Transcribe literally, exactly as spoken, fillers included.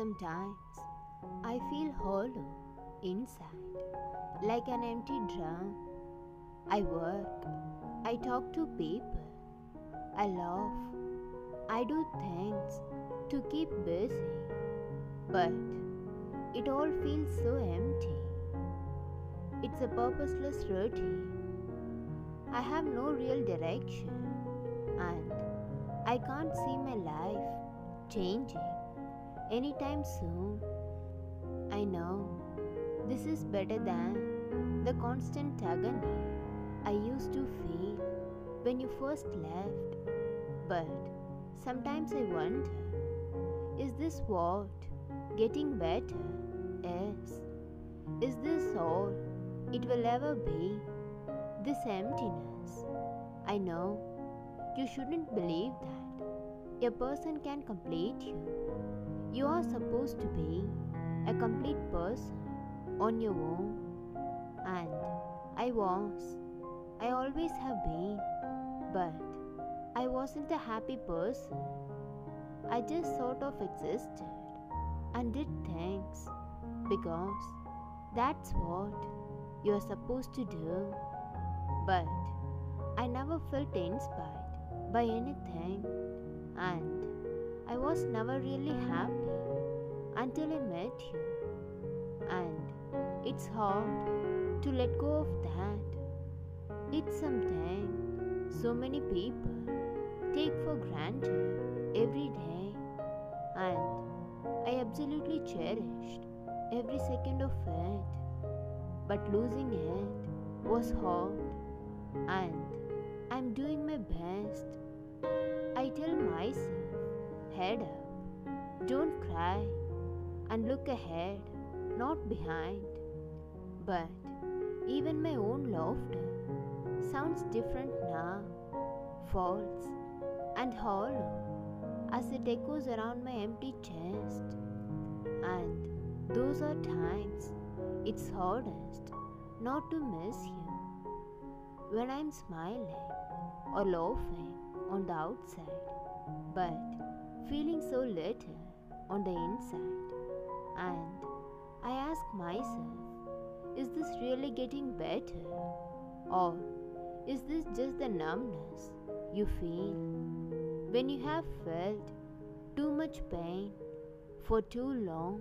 Sometimes I feel hollow inside, like an empty drum. I work, I talk to people, I laugh, I do things to keep busy, but it all feels so empty. It's a purposeless routine. I have no real direction, and I can't see my life changing anytime soon. I know this is better than the constant agony I used to feel when you first left, but sometimes I wonder, is this what getting better is? Is this all it will ever be, this emptiness? I know you shouldn't believe that a person can complete you. You are supposed to be a complete person on your own, and I was, I always have been, but I wasn't a happy person. I just sort of existed and did things because that's what you are supposed to do, but I never felt inspired by anything, and I was never really happy until I met you, and it's hard to let go of that. It's something so many people take for granted every day, and I absolutely cherished every second of it, but losing it was hard, and I'm doing my best. I tell myself, head up, don't cry, and look ahead, not behind. But even my own laughter sounds different now, false and hollow as it echoes around my empty chest. And those are times it's hardest not to miss you, when I'm smiling or laughing on the outside, but feeling so little on the inside. And I ask myself, is this really getting better, or is this just the numbness you feel when you have felt too much pain for too long?